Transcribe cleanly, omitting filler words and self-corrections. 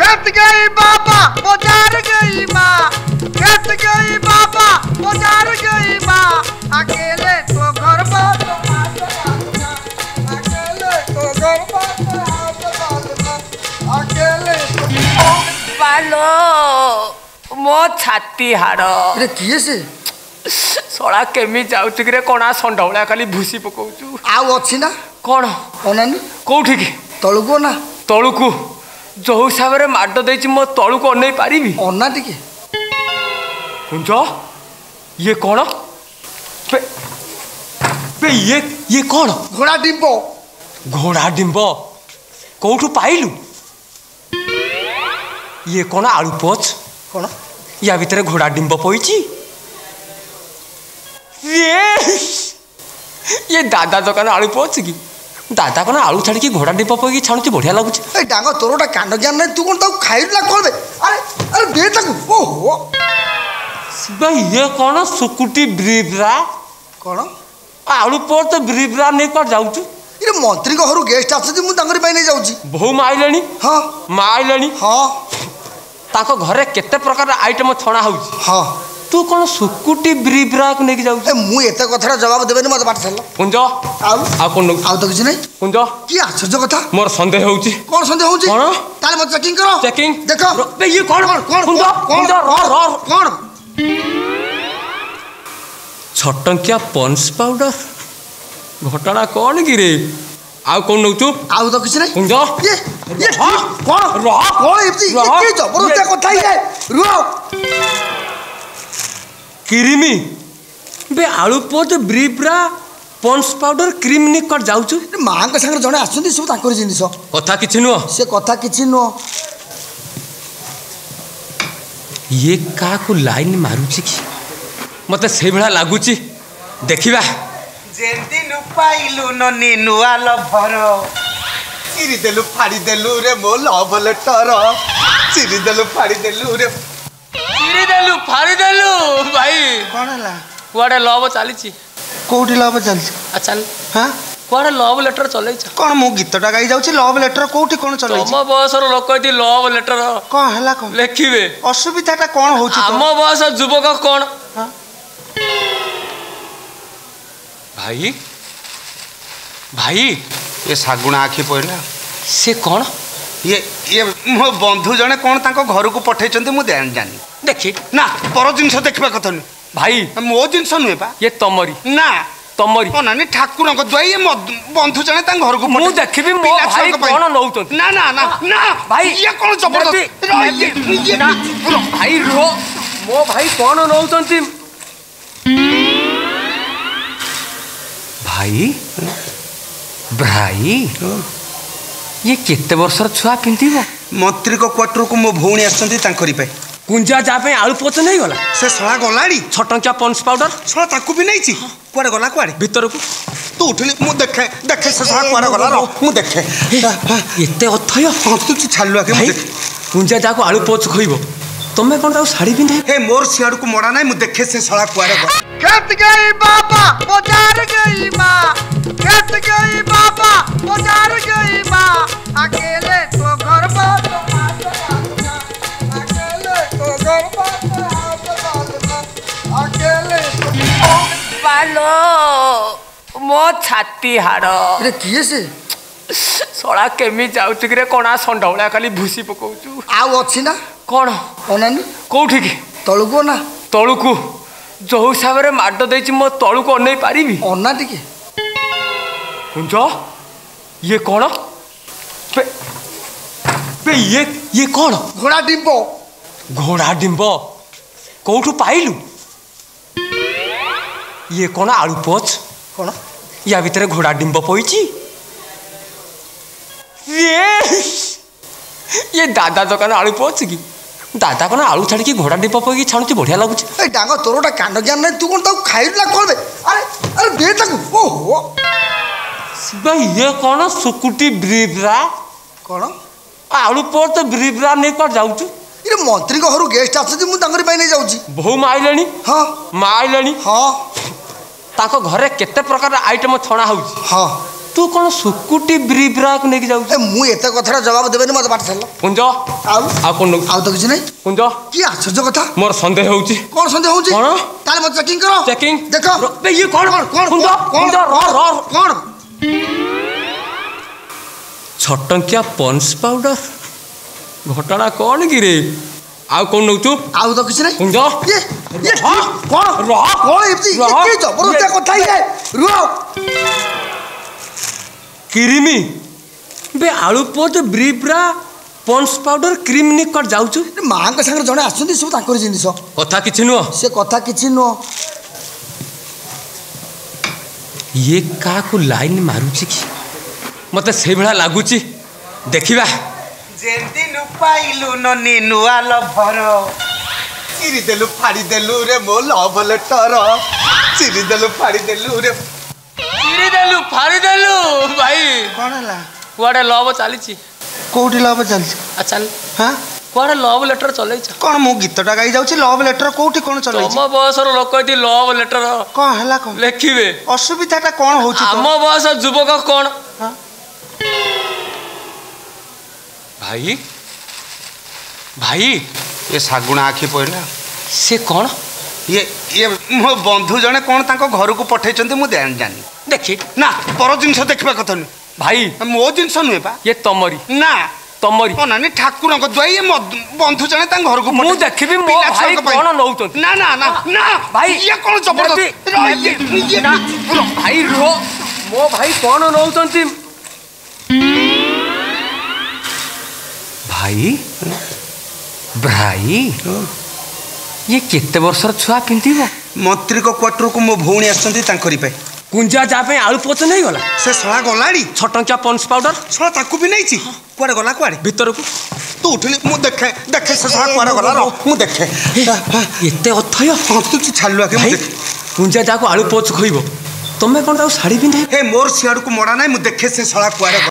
कहत गई बाबा बाजार गई माँ, कहत गई बाबा बाजार गई माँ, अकेले तो घर बात अकेले तो घर बात अकेले बालो मो छाती हारो रे किए से सोड़ा केमी जाउछ रे कोना संढौला खाली भूसी पकाउछु आ अछि ना कोन कोनानी कोठी की तळुको ना तळुको जो हिसाब से माड दे मो तलू को अन पारि अना टे ये कौन पे, पे ये कौन घोड़ा डिंब कौठू पाइलु ये कौन आलू पोच कौन या भीतर घोड़ा डिंब पड़ी ये दादा दकान आलू पोच कि दादा कौन आलू छाड़ी घोड़ा डिप पकड़ी छाणुची बढ़िया लगुच डांग तोर गोटे कान ज्ञान ना तू कौन खाई खोल अरे अरे दे ओहो भाई ये कौन सुकुटी ब्री ब्रा कौन आलू पोर तो ब्री ब्रा नहीं कौन जाऊ मंत्री घर गेस्ट आसरी जाऊँ बो माइले हाँ माइले हाँ घर केते प्रकार आइटम छणा हो हाँ तू कौन सुकुटी ब्री ब्रा को लेके जाऊ ए मु एते कथरा जवाब देबे नि मत बाट छल पुंज आ आ कोन आ तो किछ नै पुंज की आश्चर्य कथा मोर संदेह होउची कोन संदेह होउची कोन ताले मत चेकिंग करो चेकिंग देखो बे ये कोन कोन पुंज पुंज र कोन छटंकिया पॉन्स पाउडर घटना कोन की रे आ कोन नउचू आ तो किछ नै पुंज ये ये कोन र कोन इति की जबरदस्त कथा है रुओ क्रीमी बे आलू पोट ब्री ब्रा पॉन्स पाउडर क्रीम ने कर जाउछु मां के संग जने आछुनी सब ताकर जिनिस कथा किछ नो से कथा किछ नो ये का को लाइन मारुची की मते से भला लागुची देखिबा जेंती नु पाइलु ननी नुआ लभर चिरी देलु फाड़ी देलु रे मो लव लेटर चिरी देलु फाड़ी देलु रे फाड़ी देलु भाई कौन ला कोडे लव चली कोडी लव चली अच्छा हां कोडे लव लेटर चले कौन मो गीतटा गाई जाउची लव लेटर कोठी कौन चले हम बसर लोक दी लव लेटर कौन हला कौन लेखिबे असुविधाटा कौन होची हम बस युवक कौन हां भाई भाई ये सागुणा आखी पइला से कौन ये मो बंधु जने कौन ताको घर को पठे चंती मु ध्यान जानी देखी ना पर जिनस देखबा कथन भाई मो जिनस नुए बा ये तमरी ना तमरी ओ नानी ठाकुर को दई बंधु जने ता घर को मु देखबी मो भाई कौन नउतो ना ना ना ना भाई ये कौन जबरदस्ती ना भाई रो मो भाई कौन नउतंती भाई भाई ये केते वर्षर छुआ पिंती मंत्री को क्वार्टर को मो भौणी आसंती तांकरी पे कुंजा जा पे आलू पोच नहीं गला से सला गलाड़ी 6 टंका पॉन्स पाउडर सला ताकू भी नैची कोड़े गला कोड़े भीतर को तू उठले मु देखे देखे से सला कोड़े गला मु देखे एते अथय हंतु छालुआ के मु देखे कुंजा जा को आलू पोच खइबो तमे कोन ता साड़ी पिंधे हे मोर सियाड़ को मोड़ा नहीं मु देखे से सला कोड़े गला कहत गई बाबा बाजार गई मां कहत गई बाबा बाजार गई मां अकेले तो घर बात अकेले तो घर बात अकेले बालो मो छाती हारो रे किए से सोड़ा केमी जाउछ रे कोना संढौला खाली भूसी पकाउछु आ अछि ना कोन कोनानी कोठी की तळुको ना तळुको जो हिसाब से माड दे मो तलू को अन पारि अना टे पुंज ये कौन पे, पे ये कौन घोड़ा डिंब कौठू पाइलु ये कौन आलू पोच कौन या भीतर घोड़ा डिंब पड़ी ये दादा दकान आलू पोच कि दादा कौन आलू छाड़ी घोड़ा डिप पकड़ी छाणुची बढ़िया लगुच डांग तोर गोटे कान ज्ञान ना तू कौन खाई खोल अरे अरे दे ओहो भाई ये कौन सुकुटी ब्री ब्रा कौन आलू पोर तो ब्री ब्रा नहीं कौन जाऊँ मंत्री घर गेस्ट आसरी मुझे जाऊँ बो माइले हाँ माइले हाँ घर केते प्रकार आइटम छणा हो हाँ तू कौन सुकुटी ब्री ब्रा को लेके जाऊ ए मु एते कथरा जवाब देबेनी मत बाट छल पुंज आउ आ कोन आउ तो किछ नै पुंज की आश्चर्य कथा मोर संदेह होउची कोन संदेह होउची कोन ताले मत चेकिंग करो चेकिंग देखो बे ये कोन कोन कोन पुंज पुंज र र कोन 6 टंकिया पॉन्स पाउडर घोटाला कोन गिरे आ कोन नउचू आउ तो किछ नै पुंज ये ये कोन र कोन इति की जबरदस्त कथा हे र क्रीमी बे आलू पोट ब्री ब्रा पॉन्स पाउडर क्रीम नि कर जाउछु मां के संग जने आछुनी सब ताकर जिनिस कथा किछि नो से कथा किछि नो ये का को लाइन मारु छी की मते से भेला लागु छी देखिबा जेंती लुपाइलु ननी नुआ लभरो सिरि देलु फाड़ी देलु रे मो लव लेटर सिरि देलु फाड़ी देलु रे फाड़ी देलु भाई कोन हला कोडे लव चली छी कोठी लव चली छी आ चल हां कोडे लव लेटर चलै छी कोन मु गीतटा गाई जाउ छी लव लेटर कोठी कोन चलै छी हम बसर लोक कहती लव लेटर कोन हला कोन लेखिबे असुविधाटा कोन होउची हम बस युवक कोन हां भाई भाई ये सागुणा आखी पइला से कोन ये ये मो बंधु जने कोन ताको घर को पठै छथि मु जानि देखि ना पर जिंस देखबा कथन भाई मो जिंस नुए बा ये तमरी ना तमरी ओ नानी ठाकुर को दई ये बंधु जने ता घर को मु देखिबी मो भाई कोन नउतो ना ना ना ना भाई ये कोन जबरदस्त ये ना भाई रो मो भाई कोन नउतंती भाई भाई ये केते वर्षर छुआ पिंतीबो मंत्री को क्वार्टर को मो भौणी आछंती तांकरी पे कुंजा जा पे आलू पोच नै गला से सला गलाडी 6 टंका पॉन्स पाउडर सला ताकू भी नै छी कोरे गला कोरे भीतर को तू उठले मु देखे देखे से सला कोरे गला मु देखे एते अथय संतुची छालुआ के मु देखे कुंजा जा को आलू पोच खइबो तमे कोन ताऊ साड़ी पिंधे हे मोर सियाड़ को मोडा नै मु देखे से सला कोरे